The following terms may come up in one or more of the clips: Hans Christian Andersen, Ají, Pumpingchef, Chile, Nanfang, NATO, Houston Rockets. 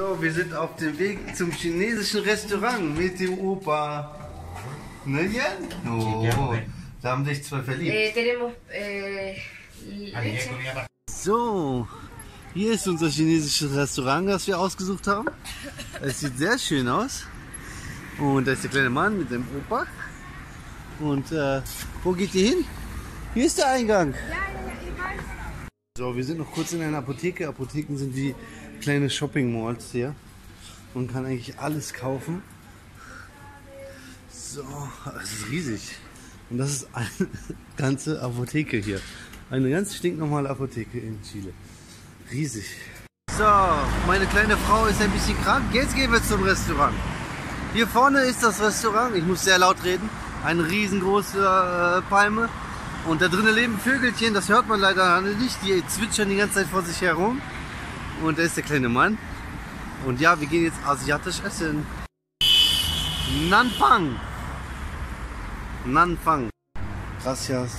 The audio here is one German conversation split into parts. So, wir sind auf dem Weg zum chinesischen Restaurant mit dem Opa. Ne, Jan? Oh, da haben sich zwei verliebt. So, hier ist unser chinesisches Restaurant, das wir ausgesucht haben. Es sieht sehr schön aus. Und da ist der kleine Mann mit dem Opa. Und wo geht ihr hin? Hier ist der Eingang. So, wir sind noch kurz in einer Apotheke. Apotheken sind wie kleine Shopping Malls hier. Man kann eigentlich alles kaufen. So, es ist riesig. Und das ist eine ganze Apotheke hier. Eine ganz stinknormale Apotheke in Chile. Riesig. So, meine kleine Frau ist ein bisschen krank. Jetzt gehen wir zum Restaurant. Hier vorne ist das Restaurant. Ich muss sehr laut reden. Eine riesengroße Palme. Und da drinnen leben Vögelchen. Das hört man leider nicht. Die zwitschern die ganze Zeit vor sich herum. Und da ist der kleine Mann. Und ja, wir gehen jetzt asiatisch essen. Nanfang. Nanfang. Gracias.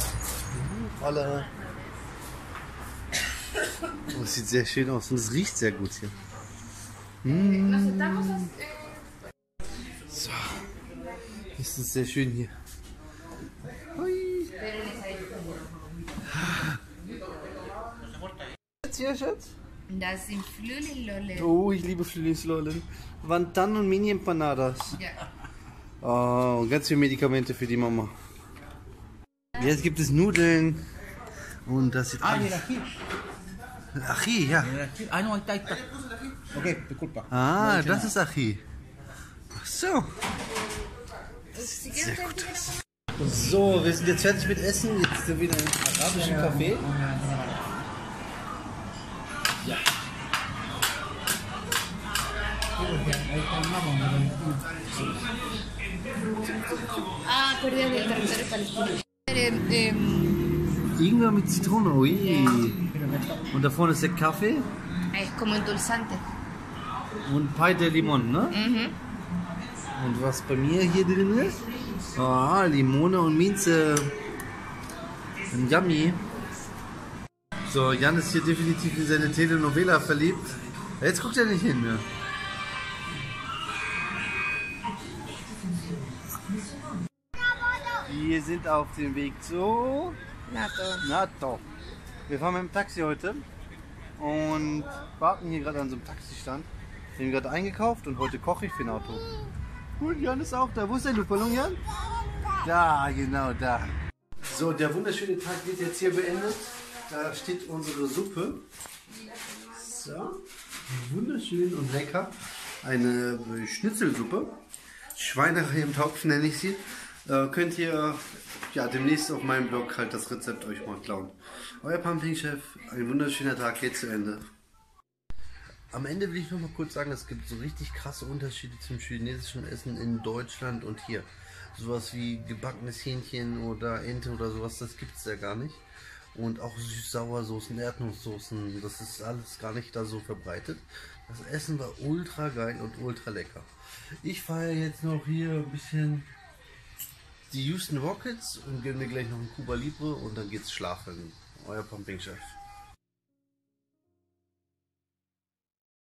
Hola. Oh, das sieht sehr schön aus und es riecht sehr gut hier. So. Es ist sehr schön hier. Hui. Jetzt hier, Schatz? Das sind Flühlingslolen. Oh, ich liebe Flühlingslolen. Wantan und Mini-Empanadas. Ja. Oh, ganz viele Medikamente für die Mama. Jetzt gibt es Nudeln. Und das sieht alles... Ají, ja. Ah, das ist Ají. Ach so. Das sieht sehr gut aus. So, wir sind jetzt fertig mit Essen. Jetzt sind wir in einem arabischen Café. Ja. Ingwer mit Zitrone, ui. Und da vorne ist der Kaffee. Und Pie de Limon, ne? Mhm. Und was bei mir hier drin ist? Ah, Limone und Minze. Und yummy. So, Jan ist hier definitiv in seine Telenovela verliebt. Jetzt guckt er nicht hin mehr. Wir sind auf dem Weg zu NATO. Wir fahren mit dem Taxi heute und warten hier gerade an so einem Taxistand. Wir haben gerade eingekauft und heute koche ich für NATO. Gut, Jan ist auch da. Wo ist der Luftballon, Jan? Da, genau da. So, der wunderschöne Tag wird jetzt hier beendet. Da steht unsere Suppe. So, wunderschön und lecker. Eine Schnitzelsuppe. Schweinerei im Topf nenne ich sie. Könnt ihr ja demnächst auf meinem Blog halt das Rezept euch mal klauen. Euer Pumpingchef, ein wunderschöner Tag geht zu Ende. Am Ende will ich noch mal kurz sagen, es gibt so richtig krasse Unterschiede zum chinesischen Essen in Deutschland und hier. Sowas wie gebackenes Hähnchen oder Ente oder sowas, das gibt es ja gar nicht. Und auch Süß-Sauersoßen, Erdnusssoßen, das ist alles gar nicht da so verbreitet. Das Essen war ultra geil und ultra lecker. Ich fahre jetzt noch hier ein bisschen die Houston Rockets und gebe mir gleich noch ein Cuba Libre und dann geht's schlafen. Euer Pumpingchef.